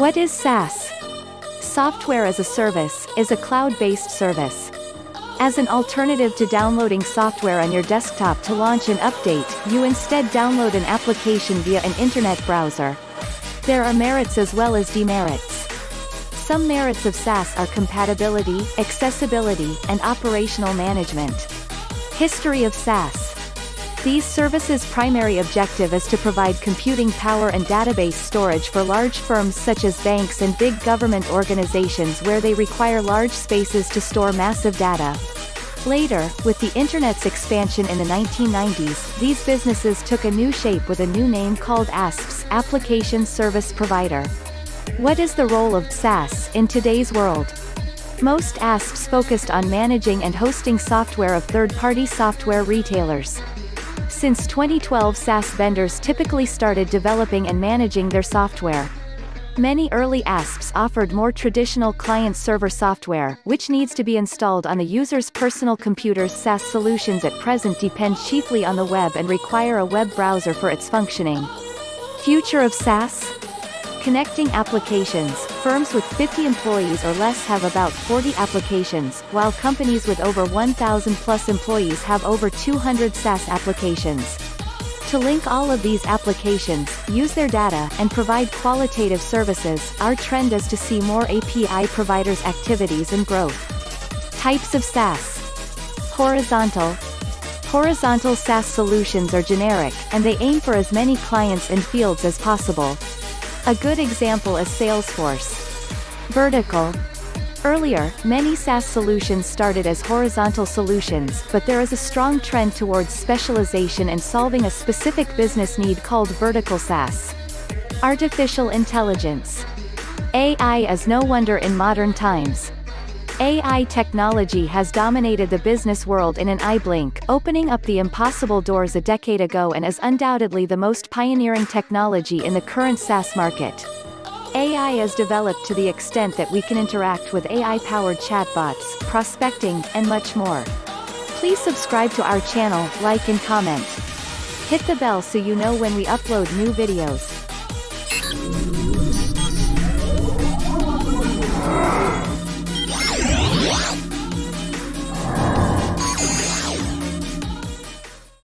What is SaaS? Software as a service is a cloud-based service. As an alternative to downloading software on your desktop to launch an update, you instead download an application via an internet browser. There are merits as well as demerits. Some merits of SaaS are compatibility, accessibility, and operational management. History of SaaS. These services' primary objective is to provide computing power and database storage for large firms such as banks and big government organizations where they require large spaces to store massive data. Later, with the Internet's expansion in the 1990s, these businesses took a new shape with a new name called ASPs, Application Service Provider. What is the role of SaaS in today's world? Most ASPs focused on managing and hosting software of third-party software retailers. Since 2012, SaaS vendors typically started developing and managing their software. Many early ASPs offered more traditional client-server software, which needs to be installed on the user's personal computers. SaaS solutions at present depend chiefly on the web and require a web browser for its functioning. Future of SaaS? Connecting applications. Firms with 50 employees or less have about 40 applications, while companies with over 1,000 plus employees have over 200 SaaS applications. To link all of these applications, use their data, and provide qualitative services, our trend is to see more API providers' activities and growth. Types of SaaS. Horizontal. Horizontal SaaS solutions are generic, and they aim for as many clients and fields as possible. A good example is Salesforce. Vertical. Earlier, many SaaS solutions started as horizontal solutions, but there is a strong trend towards specialization and solving a specific business need called vertical SaaS. Artificial intelligence. AI is no wonder in modern times. AI technology has dominated the business world in an eye blink, opening up the impossible doors a decade ago and is undoubtedly the most pioneering technology in the current SaaS market. AI is developed to the extent that we can interact with AI-powered chatbots, prospecting, and much more. Please subscribe to our channel, like and comment. Hit the bell so you know when we upload new videos.